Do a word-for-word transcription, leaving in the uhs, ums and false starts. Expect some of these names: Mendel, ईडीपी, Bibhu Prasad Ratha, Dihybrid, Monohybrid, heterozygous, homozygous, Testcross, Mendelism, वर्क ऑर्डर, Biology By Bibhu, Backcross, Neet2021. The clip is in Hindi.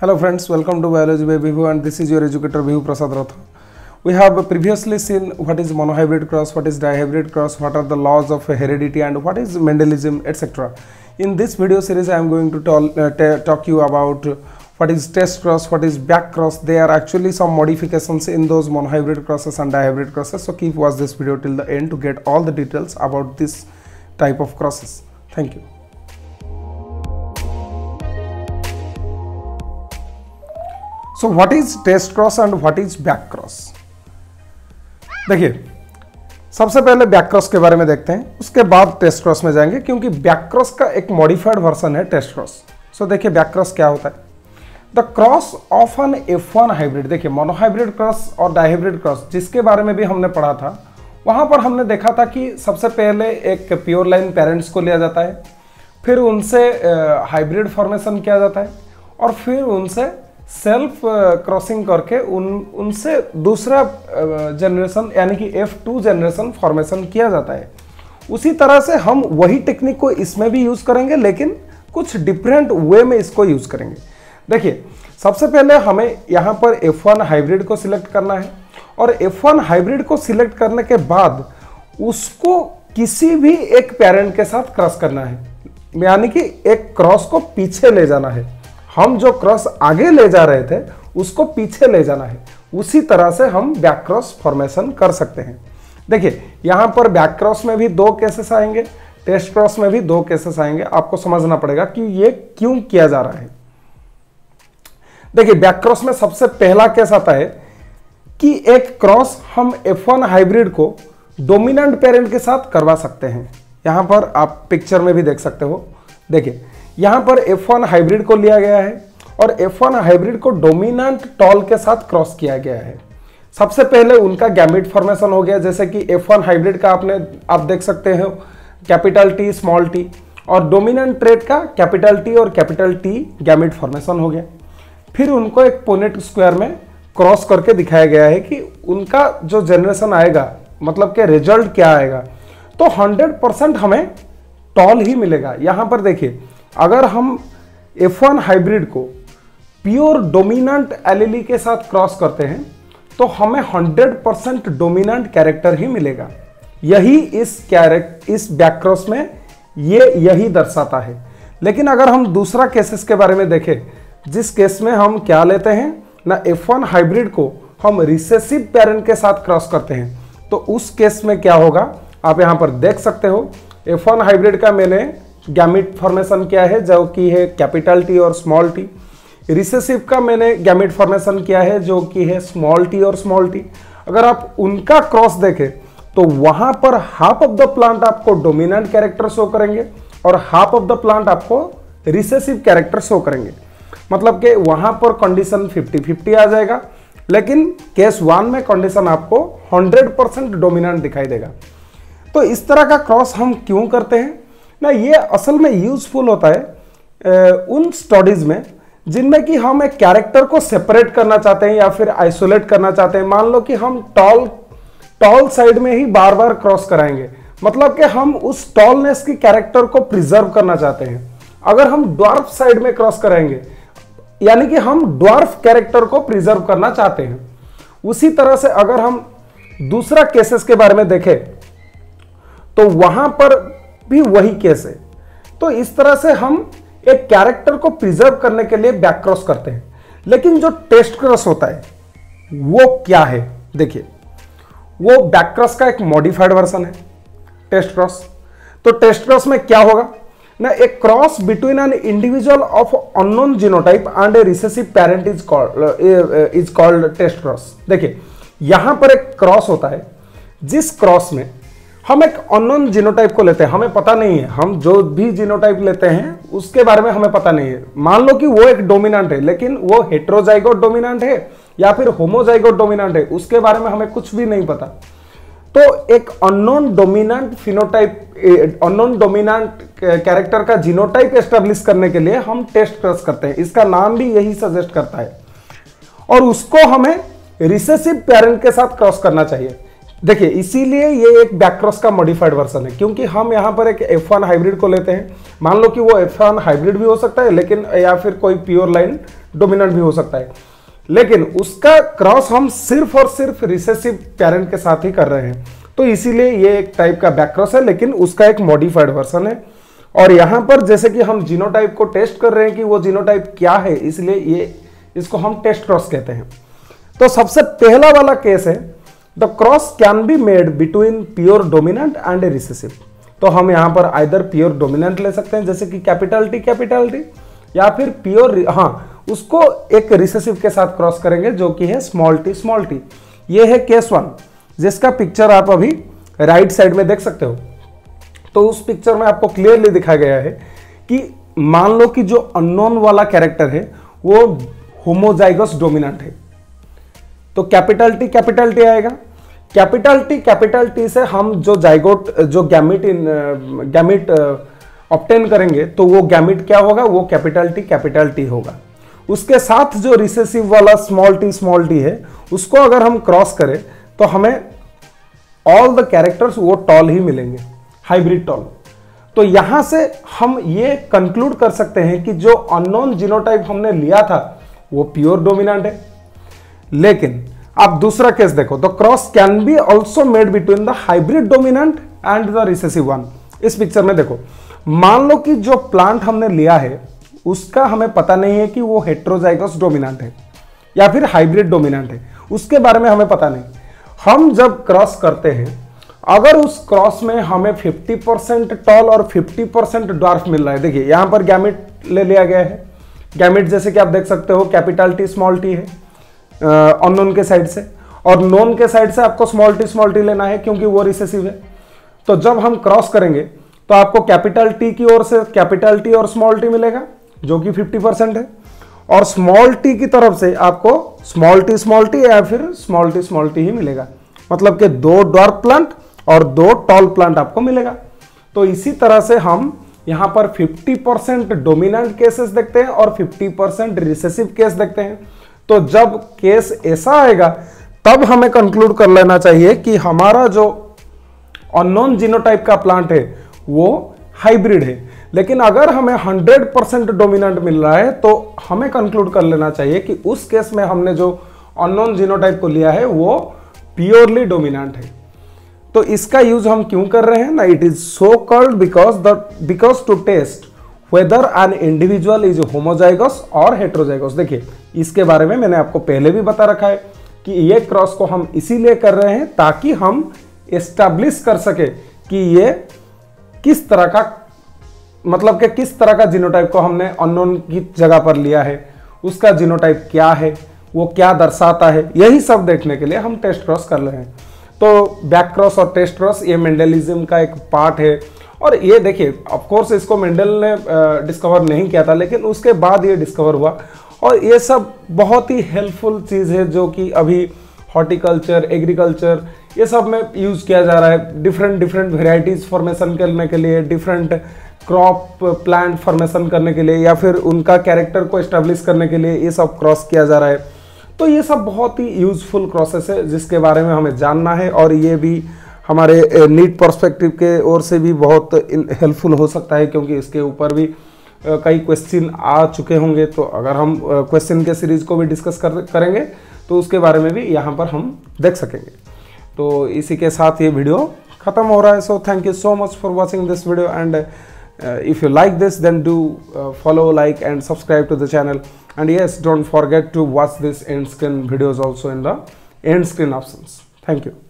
Hello friends, welcome to Biology by Bibhu, and this is your educator Bibhu Prasad Ratha. We have previously seen what is monohybrid cross, what is dihybrid cross, what are the laws of heredity and what is Mendelism, et cetera. In this video series, I am going to uh, talk you about uh, what is Testcross, what is Backcross. There are actually some modifications in those monohybrid crosses and dihybrid crosses. So keep watch this video till the end to get all the details about this type of crosses. Thank you. So what is Testcross and what is Backcross? देखिए, सबसे पहले Backcross के बारे में देखते हैं, उसके बाद Testcross में जाएंगे क्योंकि Backcross का एक मॉडिफाइड वर्जन है Testcross. सो देखिए Backcross क्या होता है. The cross of an F one hybrid. देखिए मोनोहाइब्रिड क्रॉस और डाइहाइब्रिड क्रॉस जिसके बारे में भी हमने पढ़ा था, वहां पर हमने देखा था कि सबसे पहले एक प्योर लाइन पेरेंट्स को लिया जाता है, फिर उनसे हाइब्रिड फॉर्मेशन किया जाता है और फिर उनसे सेल्फ क्रॉसिंग करके उन उनसे दूसरा जनरेशन यानी कि एफ टू जनरेशन फॉर्मेशन किया जाता है. उसी तरह से हम वही टेक्निक को इसमें भी यूज़ करेंगे, लेकिन कुछ डिफरेंट वे में इसको यूज़ करेंगे. देखिए सबसे पहले हमें यहाँ पर एफ वन हाइब्रिड को सिलेक्ट करना है और एफ वन हाइब्रिड को सिलेक्ट करने के बाद उसको किसी भी एक पेरेंट के साथ क्रॉस करना है, यानी कि एक क्रॉस को पीछे ले जाना है. हम जो क्रॉस आगे ले जा रहे थे उसको पीछे ले जाना है. उसी तरह से हम बैक क्रॉस फॉर्मेशन कर सकते हैं. देखिए यहाँ पर बैक क्रॉस में भी दो केसेस आएंगे, टेस्ट क्रॉस में भी दो केसेस आएंगे. आपको समझना पड़ेगा कि ये क्यों किया जा रहा है. देखिए बैक क्रॉस में सबसे पहला केस आता है कि एक क्रॉस हम एफ वन हाइब्रिड को डोमिनेंट पेरेंट के साथ करवा सकते हैं. यहाँ पर आप पिक्चर में भी देख सकते हो. देखिए यहाँ पर एफ वन हाइब्रिड को लिया गया है और एफ वन हाइब्रिड को डोमिनेंट टॉल के साथ क्रॉस किया गया है. सबसे पहले उनका गैमेट फॉर्मेशन हो गया, जैसे कि एफ वन हाइब्रिड का आपने आप देख सकते हो कैपिटल टी स्मॉल टी, और डोमिनेंट ट्रेट का कैपिटल टी और कैपिटल टी गैमेट फॉर्मेशन हो गया. फिर उनको एक पोनेट स्क्वायर में क्रॉस करके दिखाया गया है कि उनका जो जनरेशन आएगा, मतलब के रिजल्ट क्या आएगा, तो हंड्रेड परसेंट हमें टॉल ही मिलेगा. यहाँ पर देखिए अगर हम एफ वन हाइब्रिड को प्योर डोमिनेंट एलीली के साथ क्रॉस करते हैं तो हमें हंड्रेड परसेंट डोमिनेंट कैरेक्टर ही मिलेगा. यही इस कैरेक्ट इस बैकक्रॉस में ये यही दर्शाता है. लेकिन अगर हम दूसरा केसेस के बारे में देखें, जिस केस में हम क्या लेते हैं ना, एफ वन हाइब्रिड को हम रिसेसिव पेरेंट के साथ क्रॉस करते हैं, तो उस केस में क्या होगा आप यहाँ पर देख सकते हो. एफ वन हाइब्रिड का मैंने गैमेट फॉर्मेशन किया है जो कि है कैपिटल टी और स्मॉल टी. रिसेसिव का मैंने गैमेट फॉर्मेशन किया है जो कि है स्मॉल टी और स्मॉल टी. अगर आप उनका क्रॉस देखें तो वहां पर हाफ ऑफ द प्लांट आपको डोमिनेंट कैरेक्टर शो करेंगे और हाफ ऑफ द प्लांट आपको रिसेसिव कैरेक्टर शो करेंगे, मतलब कि वहां पर कंडीशन फिफ्टी फिफ्टी आ जाएगा. लेकिन केस वन में कंडीशन आपको हंड्रेड परसेंट डोमिनेंट दिखाई देगा. तो इस तरह का क्रॉस हम क्यों करते हैं ना, ये असल में यूजफुल होता है ए, उन स्टडीज़ में जिनमें कि हम एक कैरेक्टर को सेपरेट करना चाहते हैं या फिर आइसोलेट करना चाहते हैं. मान लो कि हम टॉल टॉल साइड में ही बार बार क्रॉस कराएंगे, मतलब कि हम उस टॉलनेस की कैरेक्टर को प्रिजर्व करना चाहते हैं. अगर हम ड्वार्फ साइड में क्रॉस कराएंगे यानी कि हम ड्वार्फ कैरेक्टर को प्रिजर्व करना चाहते हैं. उसी तरह से अगर हम दूसरा केसेस के बारे में देखें तो वहां पर भी वही केस है. तो इस तरह से हम एक कैरेक्टर को प्रिजर्व करने के लिए बैक क्रॉस करते हैं. लेकिन जो टेस्ट क्रॉस होता है वो क्या है, देखिए वो बैक क्रॉस का एक मॉडिफाइड वर्जन है टेस्ट क्रॉस. तो टेस्ट क्रॉस में क्या होगा ना, एक cross between an individual of unknown genotype and a recessive parent is called is called test cross. देखिए यहां पर एक क्रॉस होता है जिस क्रॉस में हम एक अननोन जीनोटाइप को लेते हैं. हमें पता नहीं है, हम जो भी जीनोटाइप लेते हैं उसके बारे में हमें पता नहीं है. मान लो कि वो एक डोमिनेंट है लेकिन वो हेटेरोजाइगोट डोमिनेंट है या फिर होमोजाइगोट डोमिनेंट है, उसके बारे में हमें कुछ भी नहीं पता. तो एक unknown dominant phenotype unknown dominant character का जीनोटाइप एस्टेब्लिश करने के लिए हम टेस्ट क्रॉस करते हैं. इसका नाम भी यही सजेस्ट करता है. और उसको हमें रिसेसिव पेरेंट के साथ क्रॉस करना चाहिए. देखिए इसीलिए ये एक बैकक्रॉस का मॉडिफाइड वर्जन है, क्योंकि हम यहाँ पर एक एफ वन हाइब्रिड को लेते हैं। मान लो कि वो एफ वन हाइब्रिड भी हो सकता है, लेकिन या फिर कोई प्योर लाइन डोमिनेंट भी हो सकता है, लेकिन उसका क्रॉस हम सिर्फ और सिर्फ रिसेसिव पैरेंट के साथ ही कर रहे हैं। तो इसीलिए ये एक टाइप का बैकक्रॉस है, लेकिन उसका एक मॉडिफाइड वर्जन है। और यहाँ पर जैसे कि हम जीनोटाइप को टेस्ट कर रहे हैं कि वो जीनोटाइप क्या है, इसलिए ये इसको हम टेस्ट क्रॉस कहते हैं। तो सबसे पहला वाला केस है the cross can be made between pure dominant and recessive. तो हम यहाँ पर आइदर प्योर डोमिनेंट ले सकते हैं, जैसे कि कैपिटल टी कैपिटल टी, या फिर प्योर, हाँ, उसको एक रिसेसिव के साथ क्रॉस करेंगे जो कि है स्मॉल टी स्मॉल टी। ये है केस वन, जिसका पिक्चर आप अभी राइट साइड में देख सकते हो। तो उस पिक्चर में आपको क्लियरली दिखा गया है कि मान लो कि जो अननोन वाला कैरेक्टर है वो होमोजाइगस डोमिनेंट है, तो कैपिटल टी कैपिटल टी आएगा। कैपिटल टी कैपिटल टी से हम जो जाइगोट जो गैमिट इन गैमिट ऑब्टेन करेंगे, तो वो गैमिट क्या होगा, वो कैपिटल टी कैपिटल टी होगा। उसके साथ जो रिसेसिव वाला स्मॉल टी स्मॉल टी है, उसको अगर हम क्रॉस करें तो हमें ऑल द कैरेक्टर्स वो टॉल ही मिलेंगे, हाइब्रिड टॉल। तो यहाँ से हम ये कंक्लूड कर सकते हैं कि जो अननोन जीनोटाइप हमने लिया था वो प्योर डोमिनेंट है। लेकिन आप दूसरा केस देखो, the cross can be also made between the hybrid dominant and the recessive one. इस पिक्चर में देखो, मान लो कि जो प्लांट हमने लिया है उसका हमें पता नहीं है कि वो हेट्रोजाइगस डोमिनेंट है या फिर हाइब्रिड डोमिनेंट है, उसके बारे में हमें पता नहीं। हम जब क्रॉस करते हैं, अगर उस क्रॉस में हमें फिफ्टी परसेंट टॉल और फिफ्टी परसेंट ड्वार्फ मिल रहा है, देखिए यहाँ पर गैमेट ले लिया गया है। गैमेट जैसे कि आप देख सकते हो कैपिटल टी स्मॉल टी है अननोन के साइड से, और नोन के साइड से आपको स्मॉल टी स्मॉल टी लेना है क्योंकि वो रिसेसिव है। तो जब हम क्रॉस करेंगे तो आपको कैपिटल टी की ओर से कैपिटल टी और स्मॉल टी मिलेगा जो कि फिफ्टी परसेंट है, और स्मॉल टी की तरफ से आपको स्मॉल टी स्मॉल टी या फिर स्मॉल टी स्मॉल टी ही मिलेगा, मतलब कि दो ड्वार्फ प्लांट और दो टॉल प्लांट आपको मिलेगा। तो इसी तरह से हम यहाँ पर फिफ्टी परसेंट डोमिनेंट केसेस देखते हैं और फिफ्टी परसेंट रिसेसिव केस देखते हैं। तो जब केस ऐसा आएगा तब हमें कंक्लूड कर लेना चाहिए कि हमारा जो अननोन जीनोटाइप का प्लांट है वो हाइब्रिड है। लेकिन अगर हमें हंड्रेड परसेंट डोमिनेंट मिल रहा है तो हमें कंक्लूड कर लेना चाहिए कि उस केस में हमने जो अननोन जीनोटाइप को लिया है वो प्योरली डोमिनेंट है। तो इसका यूज हम क्यों कर रहे हैं ना, it is so called because the because to test Whether an individual is homozygous or heterozygous। देखिए इसके बारे में मैंने आपको पहले भी बता रखा है कि ये क्रॉस को हम इसीलिए कर रहे हैं ताकि हम एस्टैब्लिश कर सके कि ये किस तरह का, मतलब कि किस तरह का जीनोटाइप को हमने अननोन की जगह पर लिया है, उसका जीनोटाइप क्या है, वो क्या दर्शाता है, यही सब देखने के लिए हम टेस्ट क्रॉस कर रहे हैं। तो बैक क्रॉस और टेस्ट क्रॉस ये मेंडेलिज्म का एक पार्ट है। और ये देखिए, ऑफ कोर्स इसको मेंडल ने डिस्कवर नहीं किया था, लेकिन उसके बाद ये डिस्कवर हुआ, और ये सब बहुत ही हेल्पफुल चीज़ है जो कि अभी हॉर्टिकल्चर, एग्रीकल्चर, ये सब में यूज़ किया जा रहा है। डिफरेंट डिफरेंट वेराइटीज़ फॉर्मेशन करने के लिए, डिफरेंट क्रॉप प्लांट फॉर्मेशन करने के लिए, या फिर उनका कैरेक्टर को इस्टेब्लिश करने के लिए ये सब क्रॉस किया जा रहा है। तो ये सब बहुत ही यूज़फुल क्रॉसेस है जिसके बारे में हमें जानना है, और ये भी हमारे नीट पर्सपेक्टिव के ओर से भी बहुत हेल्पफुल हो सकता है, क्योंकि इसके ऊपर भी कई क्वेश्चन आ चुके होंगे। तो अगर हम क्वेश्चन के सीरीज़ को भी डिस्कस कर करेंगे तो उसके बारे में भी यहाँ पर हम देख सकेंगे। तो इसी के साथ ये वीडियो ख़त्म हो रहा है। So thank you so much for watching this video, and if you like this then do follow, like and subscribe to the channel, and yes, don't forget to watch this end screen videos also in the end screen options. Thank you.